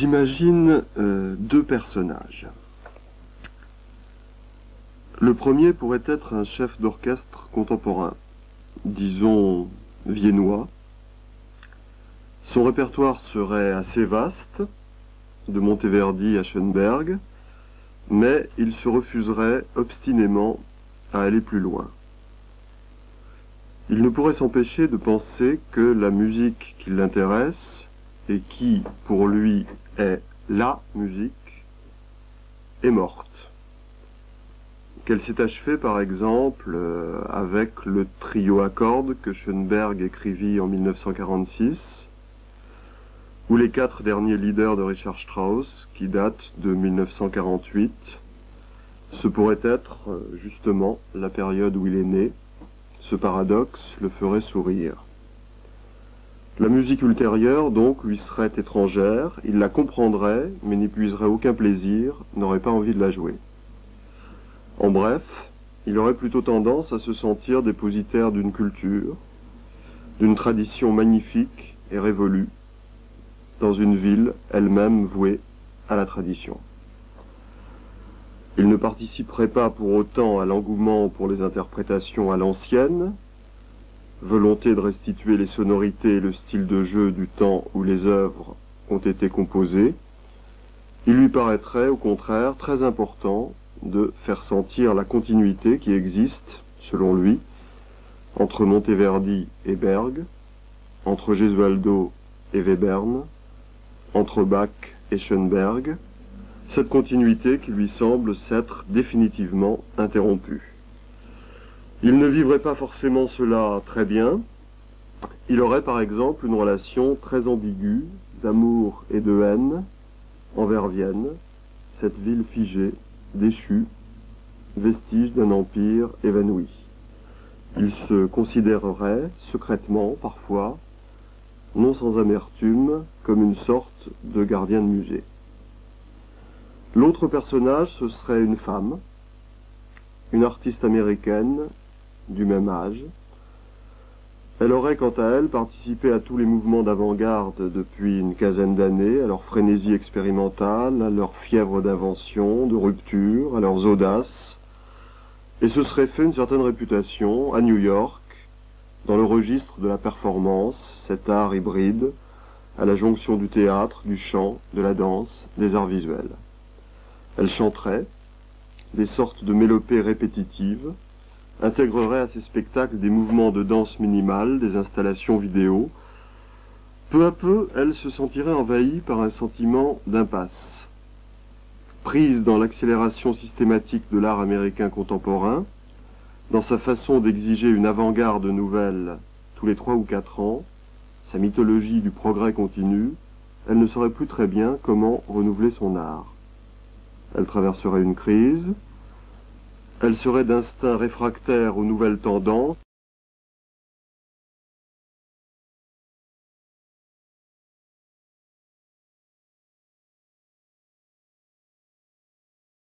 J'imagine deux personnages. Le premier pourrait être un chef d'orchestre contemporain, disons viennois. Son répertoire serait assez vaste, de Monteverdi à Schoenberg, mais il se refuserait obstinément à aller plus loin. Il ne pourrait s'empêcher de penser que la musique qui l'intéresse, et qui, pour lui, est la musique, est morte. Qu'elle s'est achevée, par exemple, avec le trio à cordes que Schoenberg écrivit en 1946, ou les 4 derniers lieder de Richard Strauss, qui datent de 1948. Ce pourrait être, justement, la période où il est né. Ce paradoxe le ferait sourire. La musique ultérieure, donc, lui serait étrangère, il la comprendrait, mais n'épuiserait aucun plaisir, n'aurait pas envie de la jouer. En bref, il aurait plutôt tendance à se sentir dépositaire d'une culture, d'une tradition magnifique et révolue, dans une ville elle-même vouée à la tradition. Il ne participerait pas pour autant à l'engouement pour les interprétations à l'ancienne, volonté de restituer les sonorités et le style de jeu du temps où les œuvres ont été composées. Il lui paraîtrait au contraire très important de faire sentir la continuité qui existe, selon lui, entre Monteverdi et Berg, entre Gesualdo et Webern, entre Bach et Schoenberg, cette continuité qui lui semble s'être définitivement interrompue. Il ne vivrait pas forcément cela très bien. Il aurait par exemple une relation très ambiguë d'amour et de haine envers Vienne, cette ville figée, déchue, vestige d'un empire évanoui. Il se considérerait secrètement parfois, non sans amertume, comme une sorte de gardien de musée. L'autre personnage, ce serait une femme, une artiste américaine, du même âge. Elle aurait quant à elle participé à tous les mouvements d'avant-garde depuis une quinzaine d'années, à leur frénésie expérimentale, à leur fièvre d'invention, de rupture, à leurs audaces, et se serait fait une certaine réputation à New York, dans le registre de la performance, cet art hybride, à la jonction du théâtre, du chant, de la danse, des arts visuels. Elle chanterait des sortes de mélopées répétitives, intégrerait à ses spectacles des mouvements de danse minimale, des installations vidéo. Peu à peu, elle se sentirait envahie par un sentiment d'impasse. Prise dans l'accélération systématique de l'art américain contemporain, dans sa façon d'exiger une avant-garde nouvelle tous les 3 ou 4 ans, sa mythologie du progrès continu, elle ne saurait plus très bien comment renouveler son art. Elle traverserait une crise, elle serait d'instinct réfractaire aux nouvelles tendances,